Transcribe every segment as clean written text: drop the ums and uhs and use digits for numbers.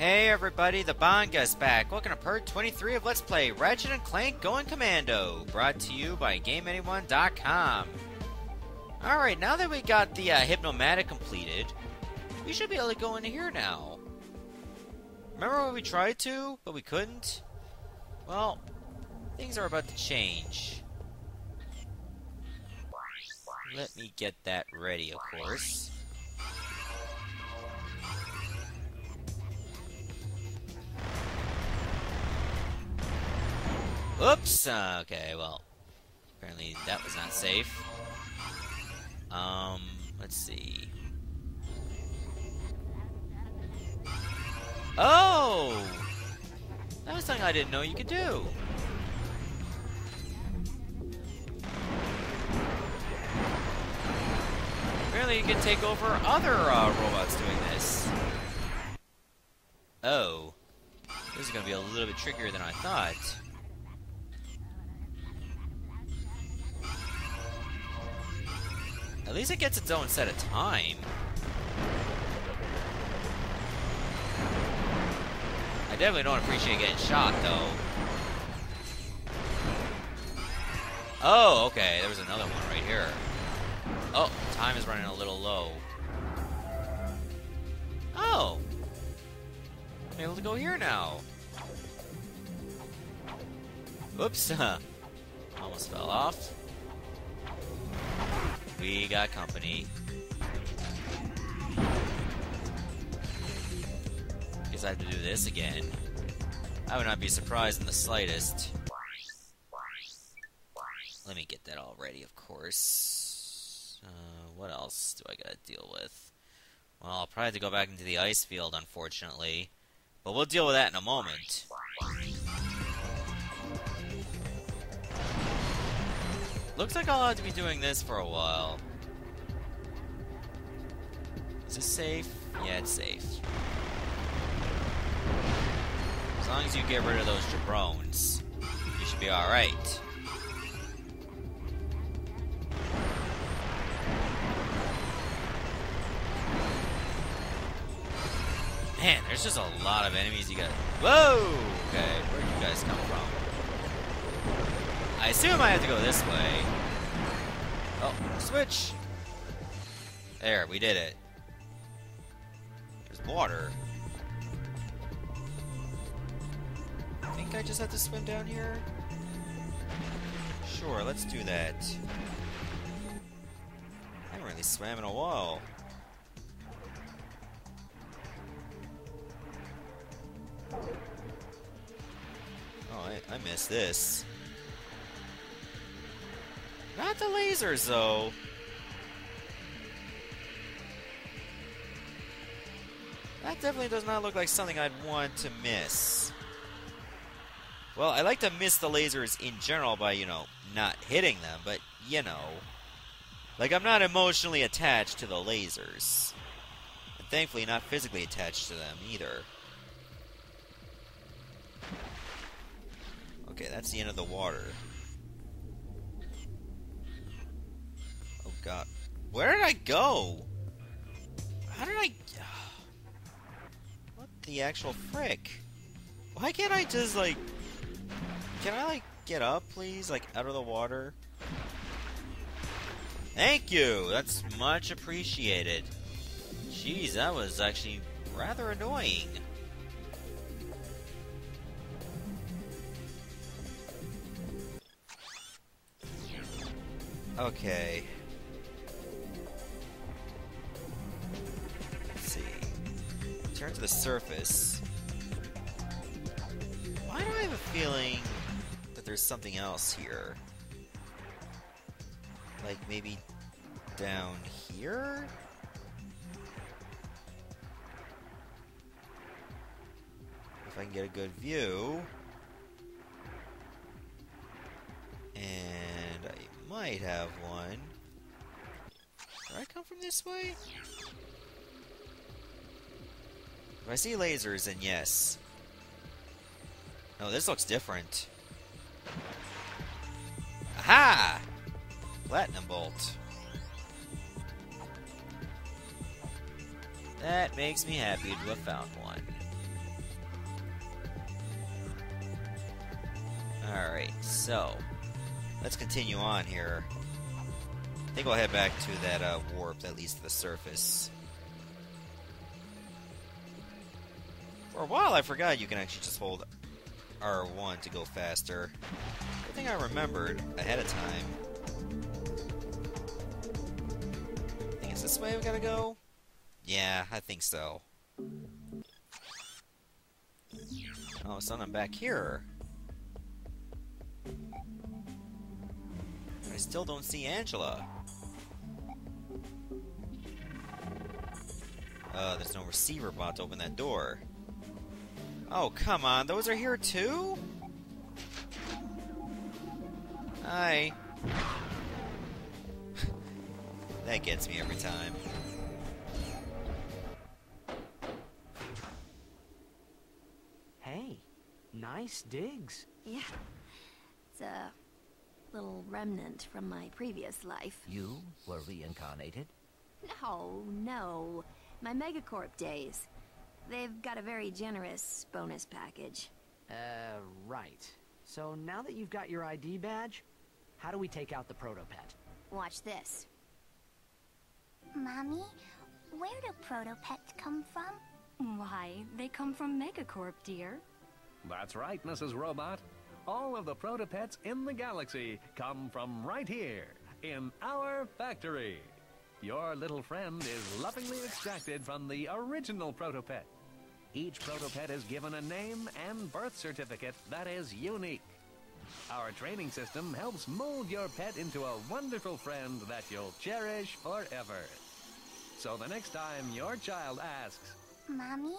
Hey everybody, the Bond Guy's back. Welcome to part 23 of Let's Play Ratchet and Clank Going Commando, brought to you by GameAnyone.com. Alright, now that we got the Hypnomatic completed, we should be able to go in here now. Remember when we tried to, but we couldn't? Well, things are about to change. Let me get that ready, of course. Oops! Okay, well, apparently that was not safe. Let's see. Oh! That was something I didn't know you could do. Apparently you can take over other robots doing this. Oh. This is going to be a little bit trickier than I thought. At least it gets its own set of time. I definitely don't appreciate getting shot, though. Oh, okay, there was another one right here. Oh, time is running a little low. Oh! I'm able to go here now. Oops, almost fell off. We got company. Guess I have to do this again. I would not be surprised in the slightest. Let me get that all ready, of course. What else do I gotta deal with? Well, I'll probably have to go back into the ice field, unfortunately. But we'll deal with that in a moment. Looks like I'll have to be doing this for a while. Is this safe? Yeah, it's safe. As long as you get rid of those jabrones, you should be alright. Man, there's just a lot of enemies you gotta... Whoa! Okay, where did you guys come from? I assume I have to go this way. Oh, switch! There, we did it. There's water. I think I just have to swim down here? Sure, let's do that. I haven't really swam in a while. Oh, I missed this. Not the lasers, though. That definitely does not look like something I'd want to miss. Well, I like to miss the lasers in general by, you know, not hitting them, but, you know. Like, I'm not emotionally attached to the lasers. And thankfully, not physically attached to them, either. Okay, that's the end of the water. God. Where did I go? How did I... What the actual frick? Why can't I just, like... Can I, like, get up, please? Like, out of the water? Thank you! That's much appreciated. Jeez, that was actually rather annoying. Okay. Turn to the surface. Why do I have a feeling that there's something else here? Like maybe down here? If I can get a good view. And I might have one. Did I come from this way? If I see lasers, then yes. No, this looks different. Aha! Platinum Bolt. That makes me happy to have found one. Alright, so let's continue on here. I think we'll head back to that warp that leads to the surface. For a while I forgot you can actually just hold R1 to go faster. Good thing I remembered ahead of time. I think it's this way we gotta go? Yeah, I think so. All of a sudden I'm back here. I still don't see Angela. There's no receiver bot to open that door. Oh, come on, those are here too? Hi. That gets me every time. Hey, nice digs. Yeah, it's a little remnant from my previous life. You were reincarnated? No, no. My MegaCorp days. They've got a very generous bonus package. Right. So now that you've got your ID badge, how do we take out the Protopet? Watch this. Mommy, where do Protopets come from? Why, they come from MegaCorp, dear. That's right, Mrs. Robot. All of the Protopets in the galaxy come from right here, in our factory. Your little friend is lovingly extracted from the original Protopet. Each Protopet is given a name and birth certificate that is unique. Our training system helps mold your pet into a wonderful friend that you'll cherish forever. So the next time your child asks, Mommy,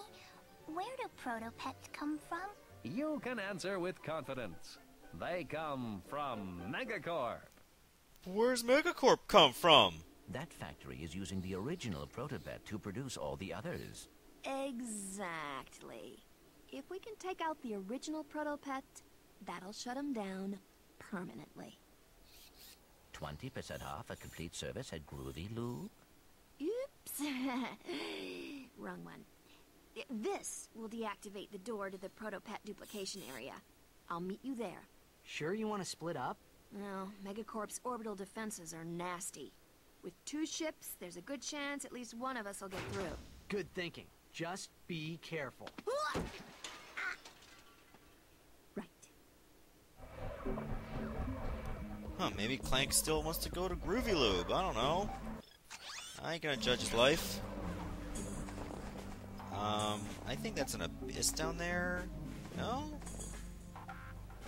where do Protopets come from? You can answer with confidence. They come from MegaCorp. Where's MegaCorp come from? That factory is using the original Protopet to produce all the others. Exactly. If we can take out the original Protopet, that'll shut him down permanently. 20% off a complete service at Groovy Lube? Oops. Wrong one. This will deactivate the door to the Protopet duplication area. I'll meet you there. Sure you want to split up? No, MegaCorp's orbital defenses are nasty. With 2 ships, there's a good chance at least one of us will get through. Good thinking. Just be careful. Right. Huh, maybe Clank still wants to go to Groovy Lube. I don't know. I ain't gonna judge his life. I think that's an abyss down there. No?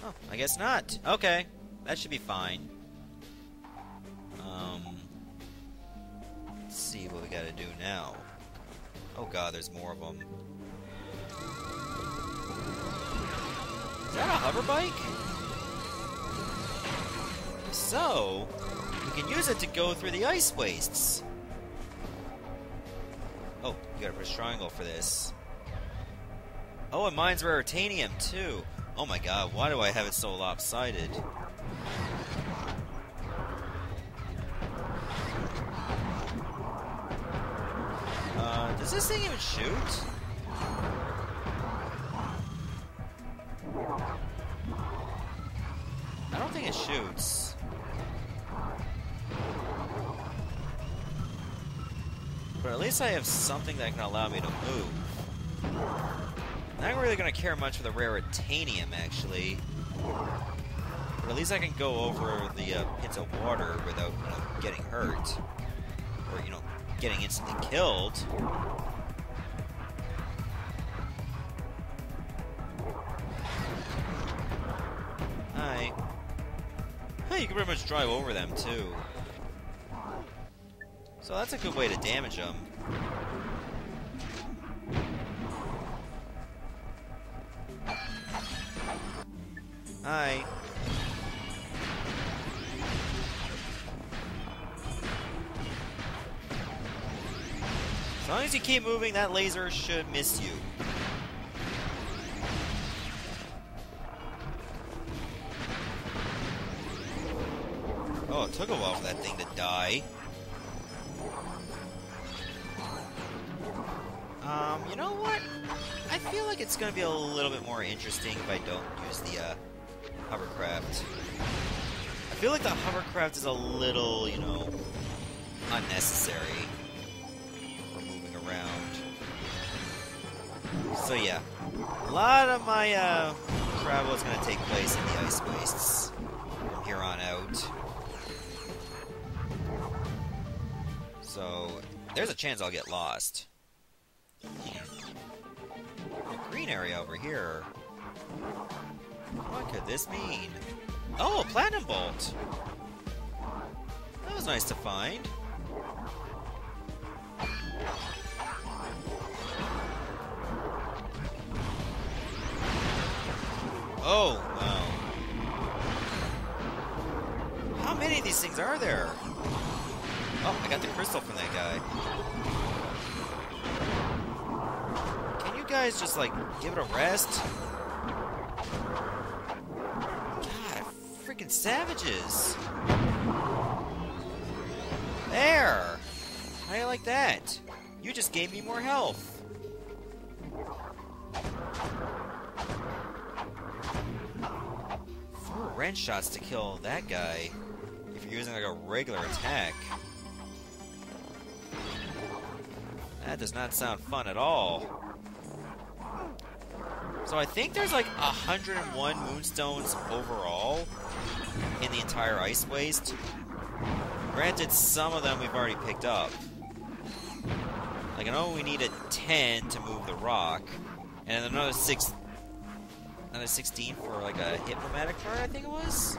Oh, I guess not. Okay. That should be fine. Let's see what we gotta do now. Oh god, there's more of them. Is that a hover bike? So, we can use it to go through the ice wastes. Oh, you gotta press triangle for this. Oh, and mine's Raritanium too. Oh my god, why do I have it so lopsided? Does this thing even shoot? I don't think it shoots. But at least I have something that can allow me to move. Not really going to care much for the Raritanium, actually. But at least I can go over the pits of water without getting hurt. Or, you know, getting instantly killed. Hi. Hey, you can pretty much drive over them too. So that's a good way to damage them. Hi. As long as you keep moving, that laser should miss you. Oh, it took a while for that thing to die. You know what? I feel like it's gonna be a little bit more interesting if I don't use the hovercraft. I feel like the hovercraft is a little, you know, unnecessary for moving around. So yeah, a lot of my travel is going to take place in the ice wastes from here on out. So there's a chance I'll get lost. A green area over here. What could this mean? Oh, a Platinum Bolt! That was nice to find. Oh, wow. How many of these things are there? Oh, I got the crystal from that guy. Can you guys just, like, give it a rest? Freaking savages! There! How do you like that? You just gave me more health! Four wrench shots to kill that guy if you're using like a regular attack. That does not sound fun at all. So I think there's like 101 Moonstones overall in the entire ice waste. Granted, some of them we've already picked up. Like, I know we need a 10 to move the rock, and another 16 for like a Hypnomatic card, I think it was.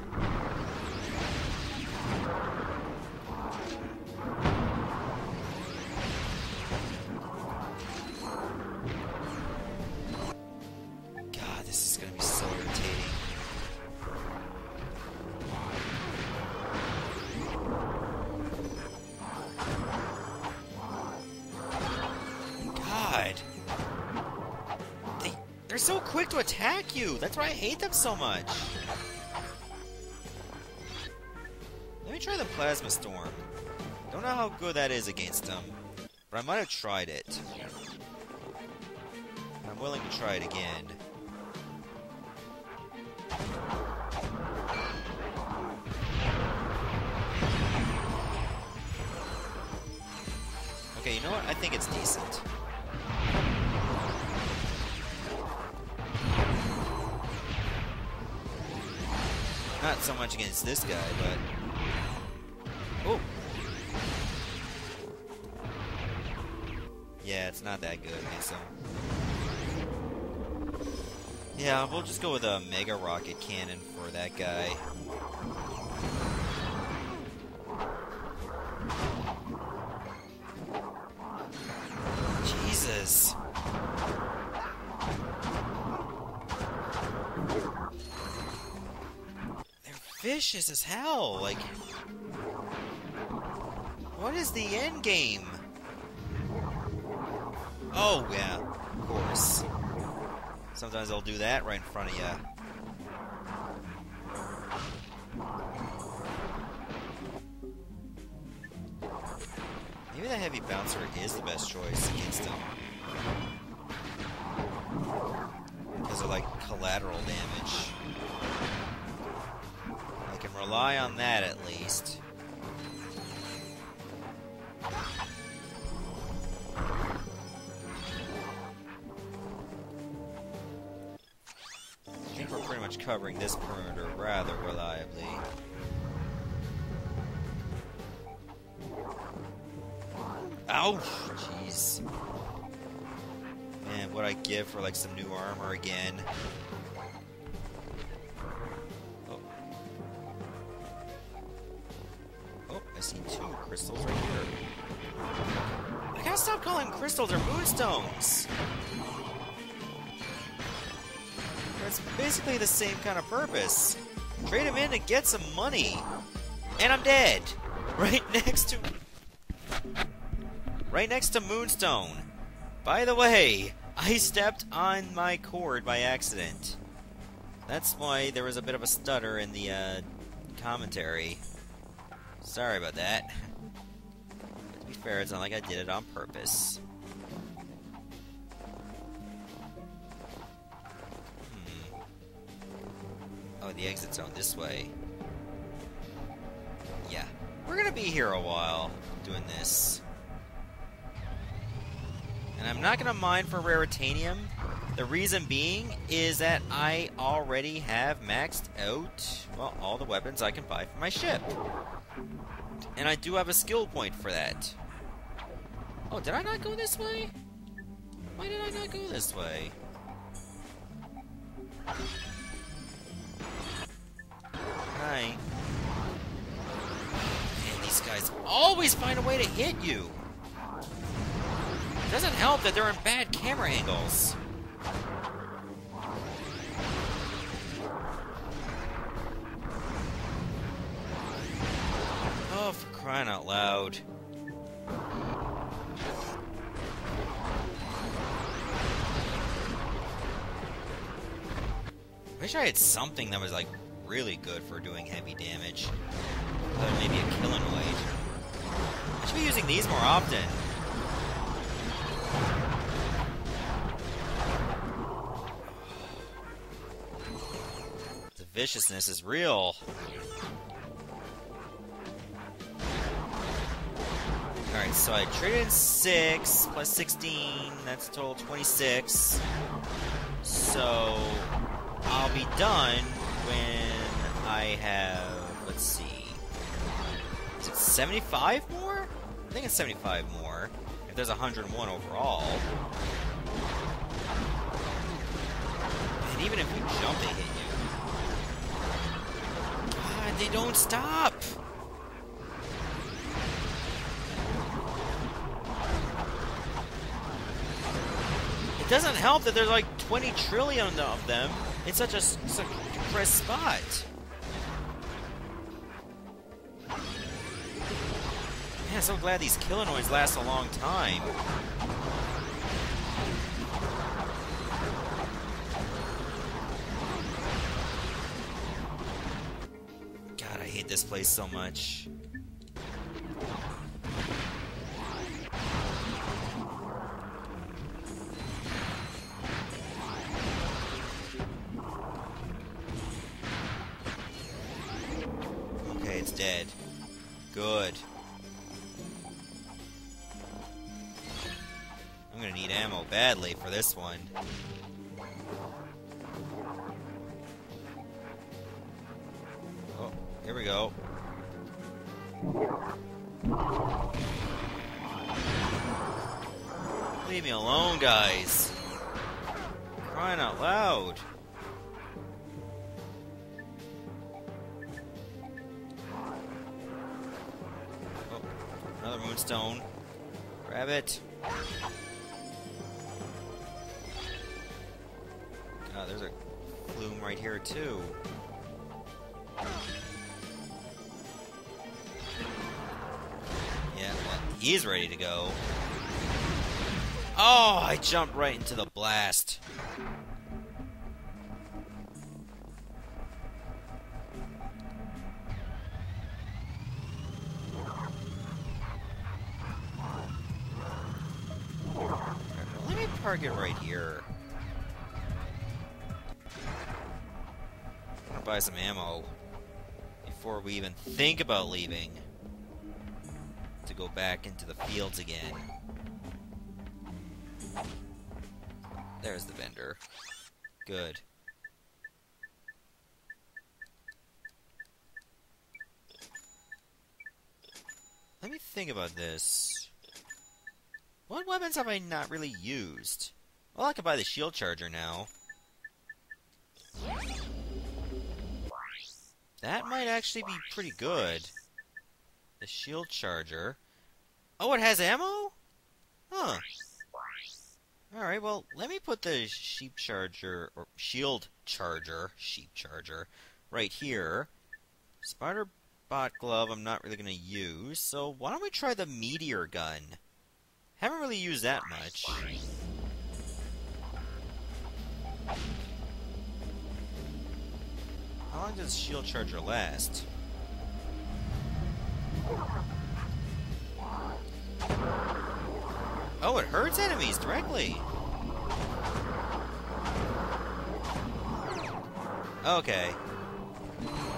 They're so quick to attack you! That's why I hate them so much! Let me try the Plasma Storm. Don't know how good that is against them, but I might have tried it. I'm willing to try it again. Okay, you know what? I think it's decent. Not so much against this guy, but... Oh! Yeah, it's not that good against him. Yeah, we'll just go with a Mega Rocket Cannon for that guy. Jesus! Vicious as hell. Like, what is the end game? Oh yeah, of course. Sometimes they'll do that right in front of you. Maybe the heavy bouncer is the best choice against them because of like collateral damage. Rely on that at least. I think we're pretty much covering this perimeter rather reliably. Ouch! Jeez. Man, what I give for like some new armor again. I see two crystals right here. I gotta stop calling them crystals or moonstones! That's basically the same kind of purpose. Trade them in to get some money! And I'm dead! Right next to Moonstone! By the way, I stepped on my cord by accident. That's why there was a bit of a stutter in the commentary. Sorry about that. But to be fair, it's not like I did it on purpose. Oh, the exits are this way. Yeah. We're gonna be here a while doing this. And I'm not gonna mine for Raritanium. The reason being is that I already have maxed out, well, all the weapons I can buy for my ship. And I do have a skill point for that. Oh, did I not go this way? Why did I not go this way? Hi. Man, these guys always find a way to hit you! It doesn't help that they're in bad camera angles. Oh, for crying out loud. I wish I had something that was like really good for doing heavy damage. Maybe a Kilanoid. I should be using these more often. The viciousness is real. Alright, so I traded 6 plus 16, that's a total of 26. So I'll be done when I have, let's see, is it 75 more? I think it's 75 more, if there's 101 overall. And even if you jump, they hit you. God, they don't stop! It doesn't help that there's like 20 trillion of them. It's such a depressed spot. Man, so glad these Kilanoids last a long time. God, I hate this place so much. Dead. Good. I'm gonna need ammo badly for this one. Oh, here we go. Leave me alone, guys. I'm crying out loud. Another Moonstone. Grab it. Oh, there's a plume right here, too. Yeah, well, he's ready to go. Oh, I jumped right into the blast. Target right here. I'm gonna buy some ammo before we even think about leaving to go back into the fields again. There's the vendor. Good. Let me think about this. What weapons have I not really used? Well, I could buy the Shield Charger now. That might actually be pretty good. The Shield Charger. Oh, it has ammo? Huh. Alright, well, let me put the Shield Charger, right here. Spider Bot Glove I'm not really gonna use, so why don't we try the Meteor Gun? Haven't really used that much. How long does Shield Charger last? Oh, it hurts enemies directly! Okay.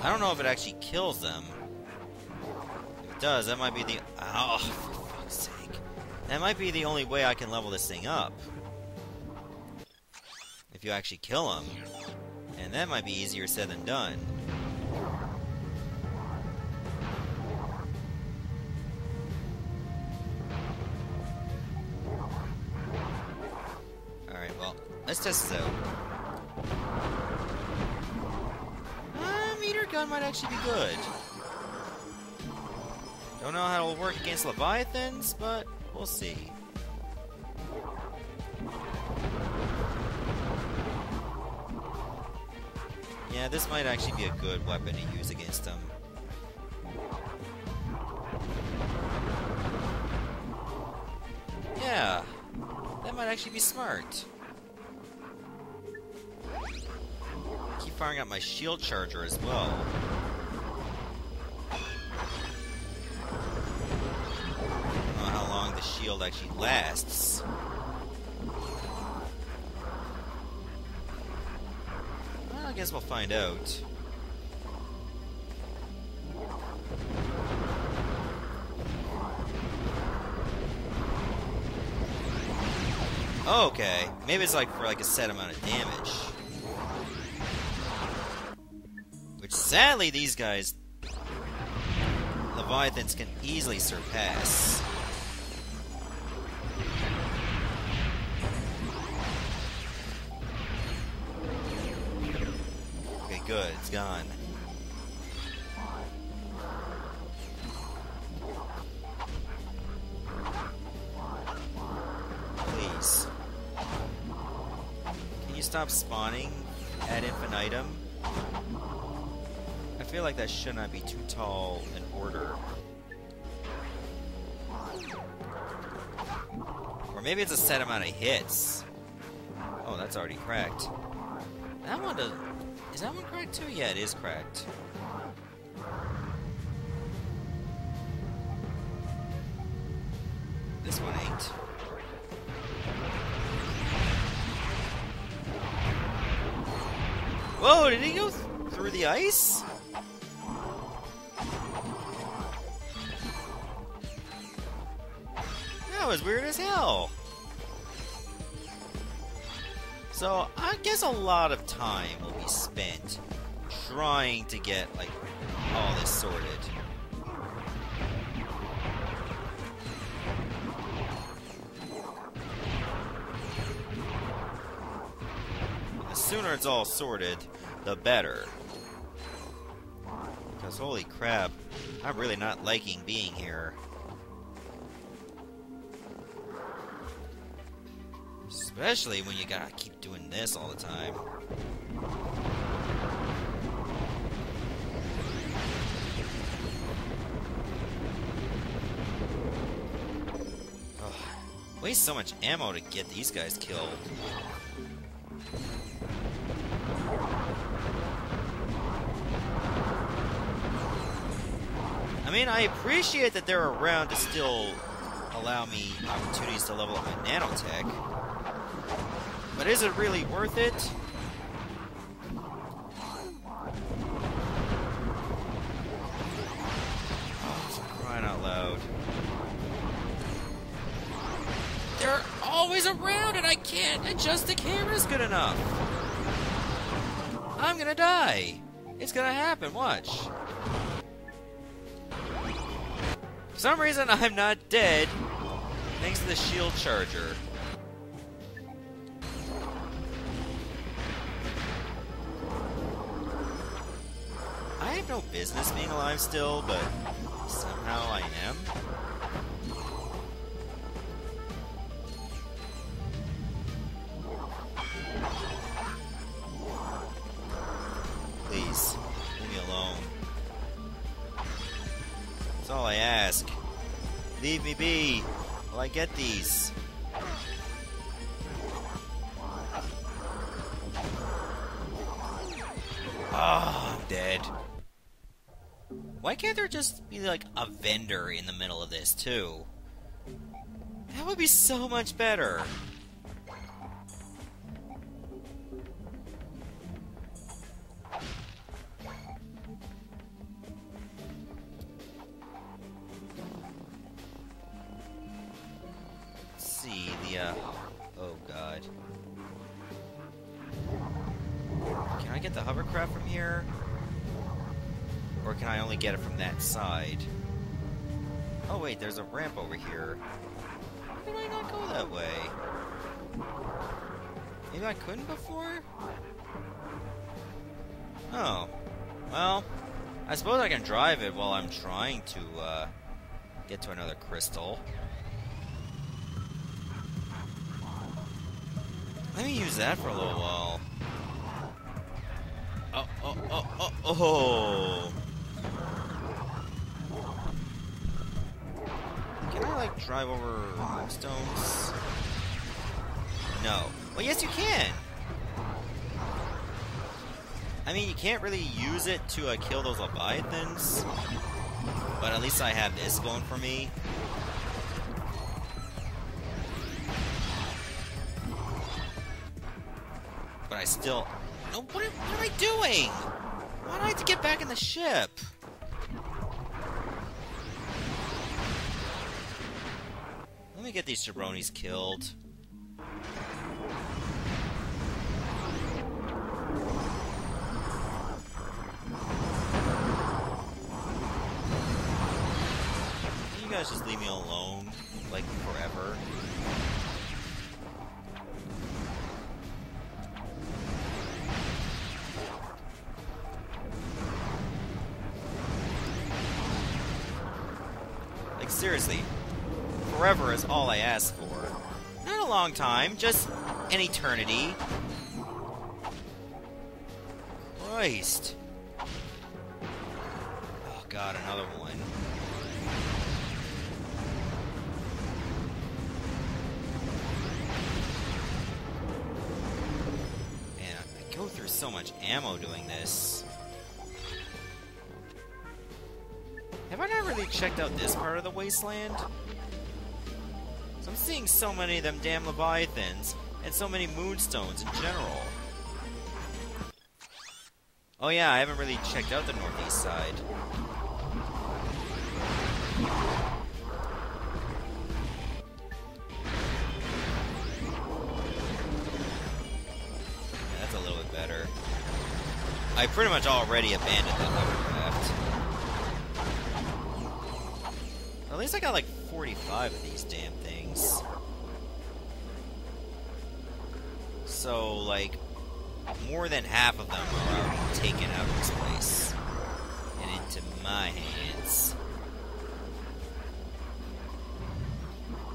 I don't know if it actually kills them. If it does, that might be the... Oh, for fuck's sake. That might be the only way I can level this thing up. If you actually kill them. And that might be easier said than done. Alright, well, let's test this out. Meteor Gun might actually be good. Don't know how it'll work against Leviathans, but we'll see. Yeah, this might actually be a good weapon to use against them. Yeah, that might actually be smart. I keep firing up my Shield Charger as well. I don't know how long the shield actually lasts. I guess we'll find out. Oh, okay, maybe it's like for like a set amount of damage. Which sadly these guys, Leviathans, can easily surpass. Good, it's gone. Please. Can you stop spawning ad infinitum? I feel like that should not be too tall an order. Or maybe it's a set amount of hits. Oh, that's already cracked. That one doesn't... Is that one cracked too? Yeah, it is cracked. This one ain't. Whoa, did he go through the ice? That was weird as hell. So, I guess a lot of time will be spent trying to get, like, all this sorted. The sooner it's all sorted, the better. Because, holy crap, I'm really not liking being here. Especially when you gotta keep doing this all the time. Ugh. Waste so much ammo to get these guys killed. I mean, I appreciate that they're around to still allow me opportunities to level up my nanotech. But is it really worth it? Oh, crying out loud. They're always around and I can't adjust the cameras good enough. I'm gonna die. It's gonna happen, watch. For some reason I'm not dead thanks to the Shield Charger. I have no business being alive still, but somehow I am. Please, leave me alone. That's all I ask. Leave me be while I get these. Ah, I'm dead. Why can't there just be, like, a vendor in the middle of this, too? That would be so much better! I get the hovercraft from here? Or can I only get it from that side? Oh wait, there's a ramp over here. Why did I not go that way? Maybe I couldn't before? Oh. Well, I suppose I can drive it while I'm trying to get to another crystal. Let me use that for a little while. Oh, oh, oh, oh, oh! Can I, like, drive over Moonstones? No. Well, yes, you can! I mean, you can't really use it to kill those Leviathans, but at least I have this going for me. But I still... Oh, what am I doing? Why do I have to get back in the ship? Let me get these jabronis killed. Can you guys just leave me alone? Like, forever? Seriously, forever is all I ask for. Not a long time, just an eternity. Christ. Oh god, another one. Man, I go through so much ammo doing this. Have I not really checked out this part of the wasteland? So I'm seeing so many of them damn Leviathans, and so many Moonstones in general. Oh yeah, I haven't really checked out the northeast side. Yeah, that's a little bit better. I pretty much already abandoned that hovercraft. At least I got like 45 of these damn things. So, like, more than half of them are already taken out of this place. And into my hands.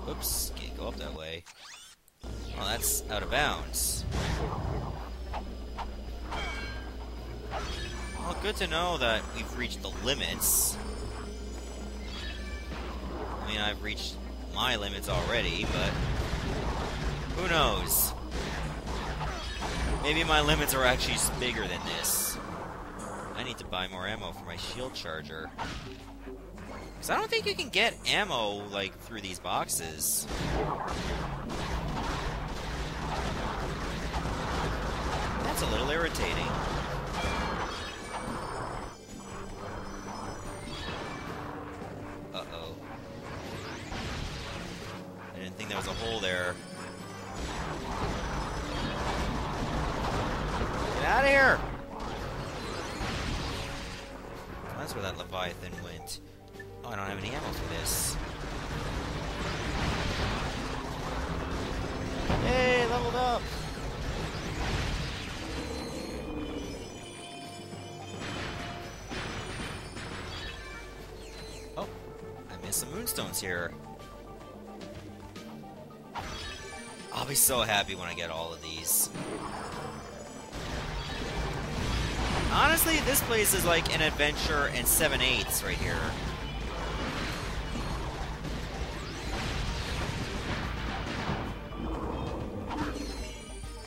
Oops, can't go up that way. Well, that's out of bounds. Well, good to know that we've reached the limits. I mean, I've reached my limits already, but who knows? Maybe my limits are actually bigger than this. I need to buy more ammo for my shield charger. Because I don't think you can get ammo, like, through these boxes. That's a little irritating. There was a hole there. Get out of here! Well, that's where that Leviathan went. Oh, I don't have any ammo for this. Hey, leveled up! Oh, I missed some Moonstones here. I'll be so happy when I get all of these. Honestly, this place is like an adventure and 7/8 right here.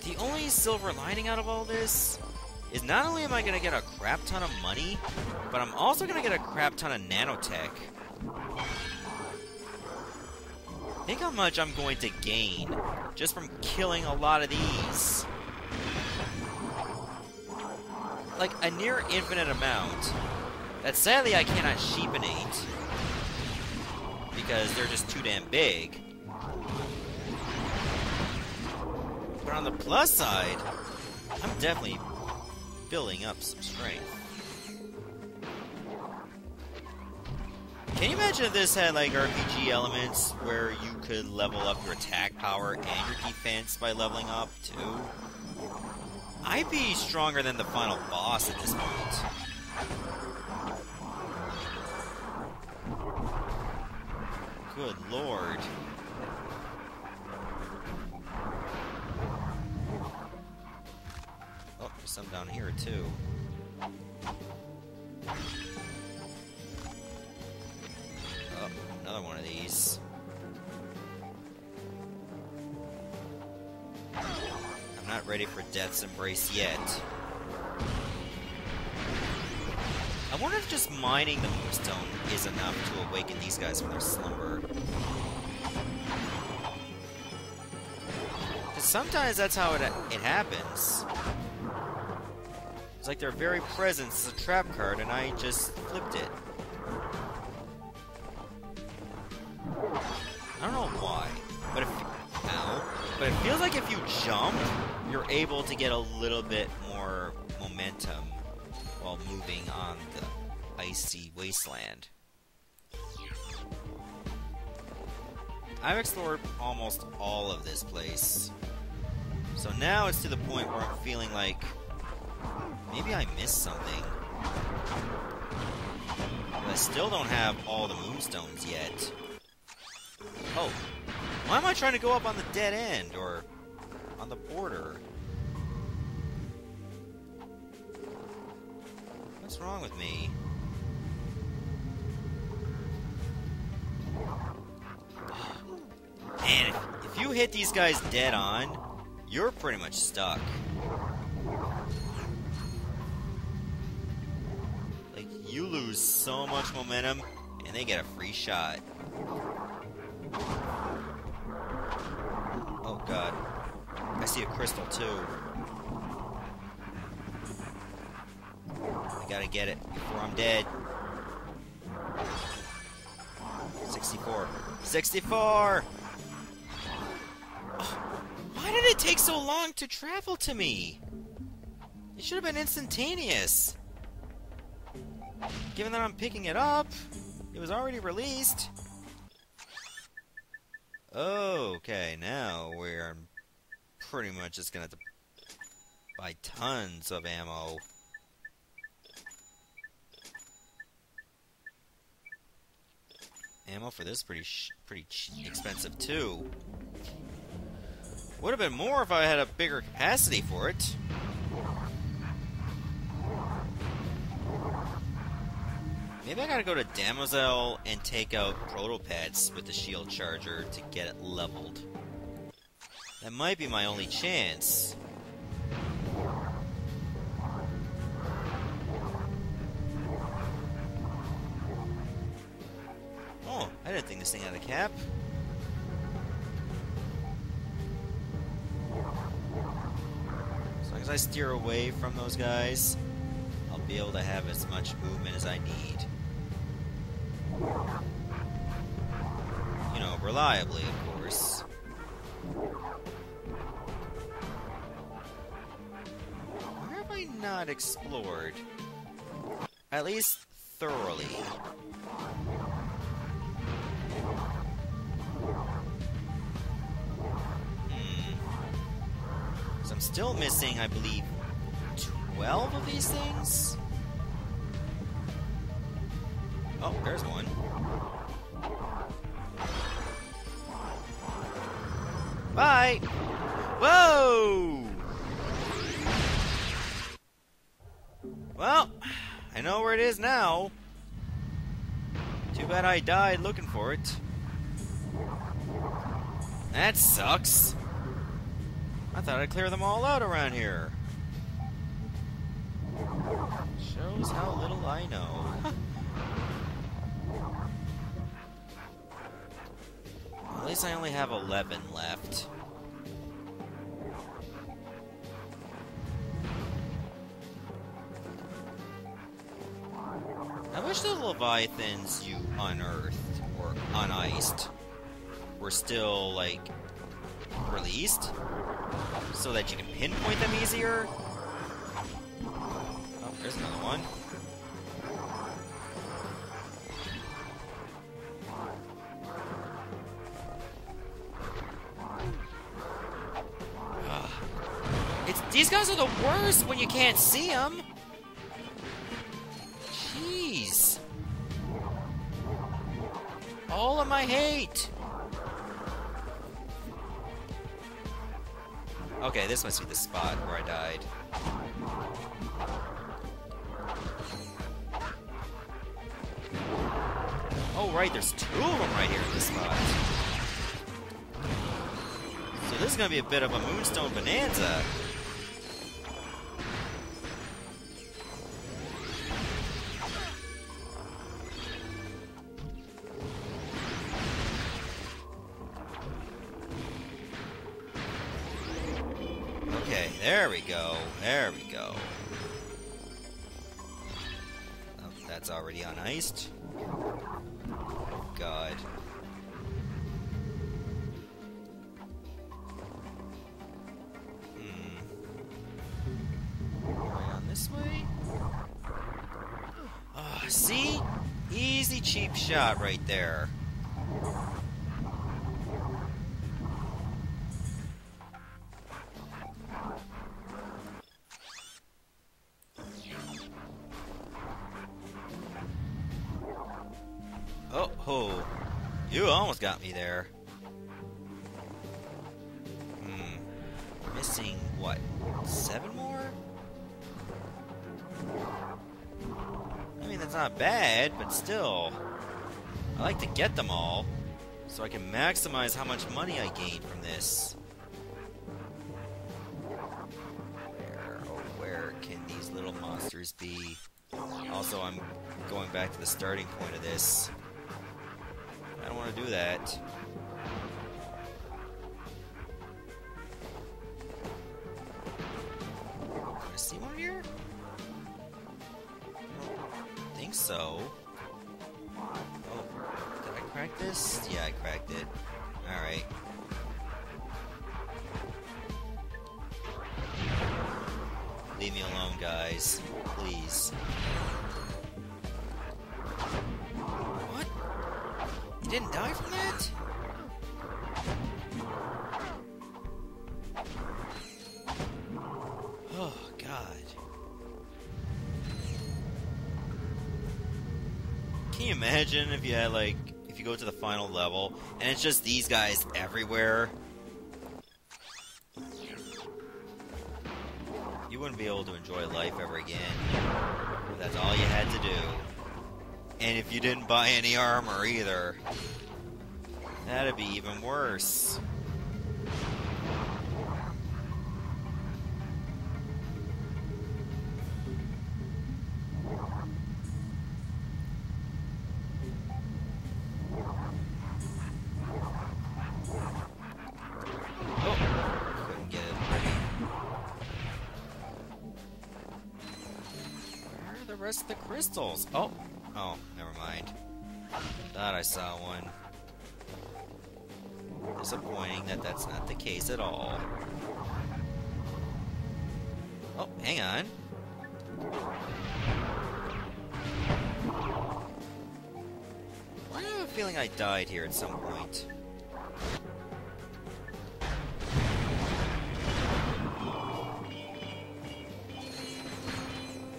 The only silver lining out of all this is not only am I gonna get a crap ton of money, but I'm also gonna get a crap ton of nanotech. Think how much I'm going to gain just from killing a lot of these. Like, a near infinite amount that sadly I cannot sheepenate because they're just too damn big. But on the plus side, I'm definitely building up some strength. Can you imagine if this had like RPG elements where you could level up your attack power and your defense by leveling up too? I'd be stronger than the final boss at this point. Good lord. Oh, there's some down here too. Oh, another one of these. I'm not ready for Death's Embrace yet. I wonder if just mining the Moonstone is enough to awaken these guys from their slumber. Because sometimes that's how it happens. It's like their very presence is a trap card and I just flipped it. I don't know why, but it feels like if you jump, you're able to get a little bit more momentum while moving on the icy wasteland. I've explored almost all of this place, so now it's to the point where I'm feeling like maybe I missed something. But I still don't have all the moonstones yet. Oh, why am I trying to go up on the dead end or on the border? What's wrong with me? Man, if you hit these guys dead on, you're pretty much stuck. Like, you lose so much momentum, and they get a free shot. Oh god. I see a crystal too. I gotta get it before I'm dead. 64. 64! Oh, why did it take so long to travel to me? It should have been instantaneous. Given that I'm picking it up, it was already released. Okay, now we're pretty much just gonna have to buy tons of ammo. Ammo for this is pretty expensive too. Would have been more if I had a bigger capacity for it. Maybe I gotta go to Damozel and take out Protopets with the Shield Charger to get it leveled. That might be my only chance. I didn't think this thing had a cap. As long as I steer away from those guys, I'll be able to have as much movement as I need. You know, reliably, of course. Where have I not explored? At least thoroughly. I'm still missing, I believe, 12 of these things? Oh, there's one. Bye! Whoa! Well, I know where it is now. Too bad I died looking for it. That sucks. I thought I'd clear them all out around here. Shows how little I know. At least I only have 11 left. I wish the Leviathans you unearthed or un-iced were still, like, released, so that you can pinpoint them easier. There's another one. These guys are the worst when you can't see them. Jeez. All of my hate. Okay, this must be the spot where I died. Oh, right, there's two of them right here in this spot. So this is going to be a bit of a Moonstone bonanza. There we go, there we go. Oh, that's already un-iced. Oh god. Around this way? Oh, see? Easy cheap shot right there. Oh, you almost got me there. Missing, what, 7 more? I mean, that's not bad, but still. I like to get them all, so I can maximize how much money I gain from this. Where, oh, where can these little monsters be? Also, I'm going back to the starting point of this. I don't want to do that. Can I see one here? I don't think so. Oh, did I crack this? Yeah, I cracked it. Alright. Leave me alone, guys. Please. You didn't die from that? Oh, God. Can you imagine if you had, like, if you go to the final level and it's just these guys everywhere? You wouldn't be able to enjoy life ever again. That's all you had to do. And if you didn't buy any armor either, that'd be even worse. Where are the rest of the crystals? Oh. Oh, never mind. Thought I saw one. Disappointing that that's not the case at all. Oh, hang on. Why do I have a feeling I died here at some point?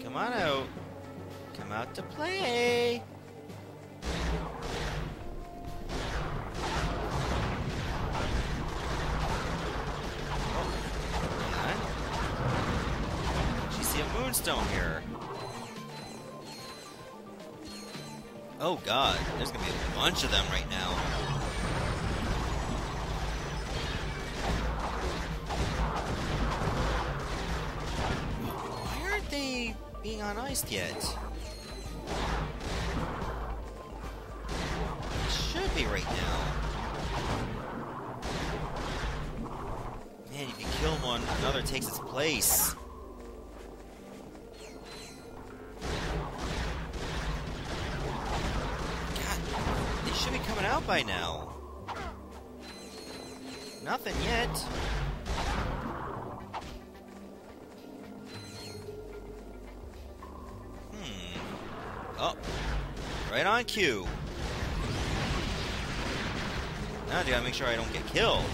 Come on out. Come out to play! Oh, she see a Moonstone here. Oh god, there's gonna be a bunch of them right now. Why aren't they being un-iced yet? Right now. Man, if you kill one, another takes its place. God, they should be coming out by now. Nothing yet. Oh, right on cue. Now I gotta make sure I don't get killed.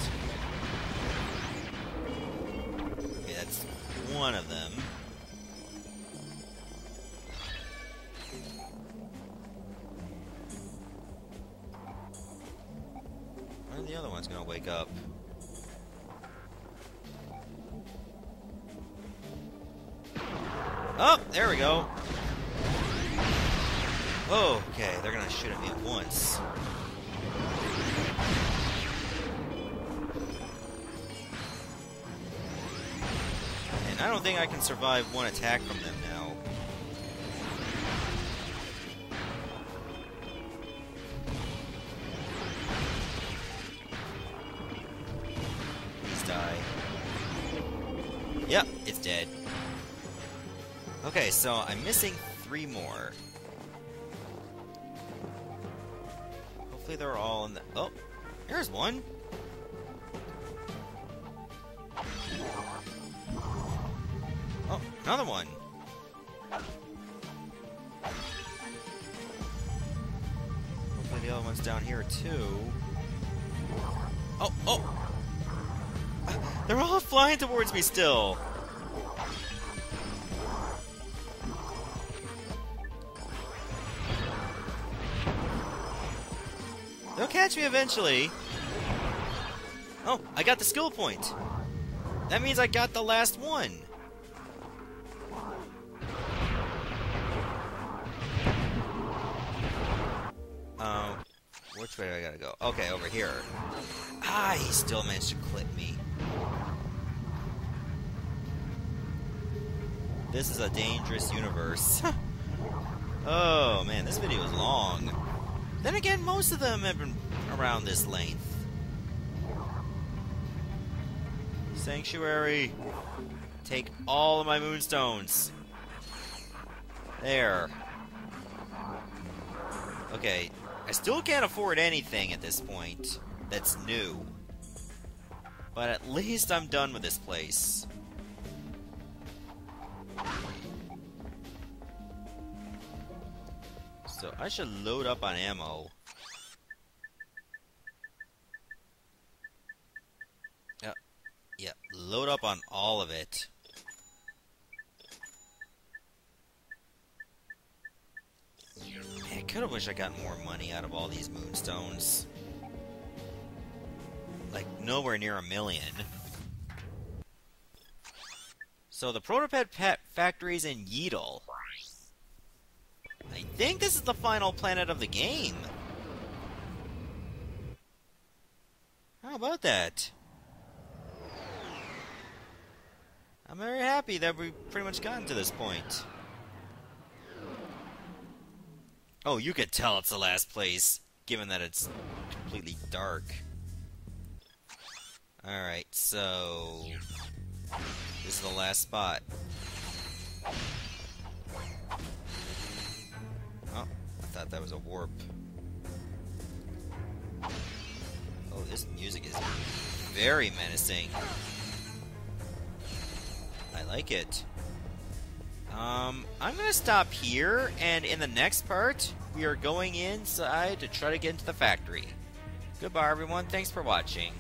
Okay, that's one of them. When are the other ones gonna wake up? Oh, there we go. Okay, they're gonna shoot at me once. And I don't think I can survive one attack from them now. Please die. Yep, it's dead. Okay, so I'm missing three more. Hopefully they're all in the... Oh! Here's one! Oh, another one! Hopefully the other one's down here too. Oh! Oh! They're all flying towards me still! They'll catch me eventually. Oh, I got the skill point. That means I got the last one. Which way do I gotta go? Okay, over here. Ah, he still managed to clip me. This is a dangerous universe. Oh, man, this video is long. Then again, most of them have been around this length. Sanctuary! Take all of my Moonstones! There. Okay, I still can't afford anything at this point that's new. But at least I'm done with this place. So I should load up on ammo. Yeah, load up on all of it. Man, I kind of wish I got more money out of all these Moonstones. Like, nowhere near 1 million. So the Protopet Pet Factory's in Yidel. I think this is the final planet of the game. How about that? I'm very happy that we've pretty much gotten to this point. Oh, you could tell it's the last place, given that it's completely dark. Alright, so... this is the last spot. I thought that was a warp. Oh, this music is very menacing. I like it. I'm gonna stop here, and in the next part, we are going inside to try to get into the factory. Goodbye, everyone. Thanks for watching.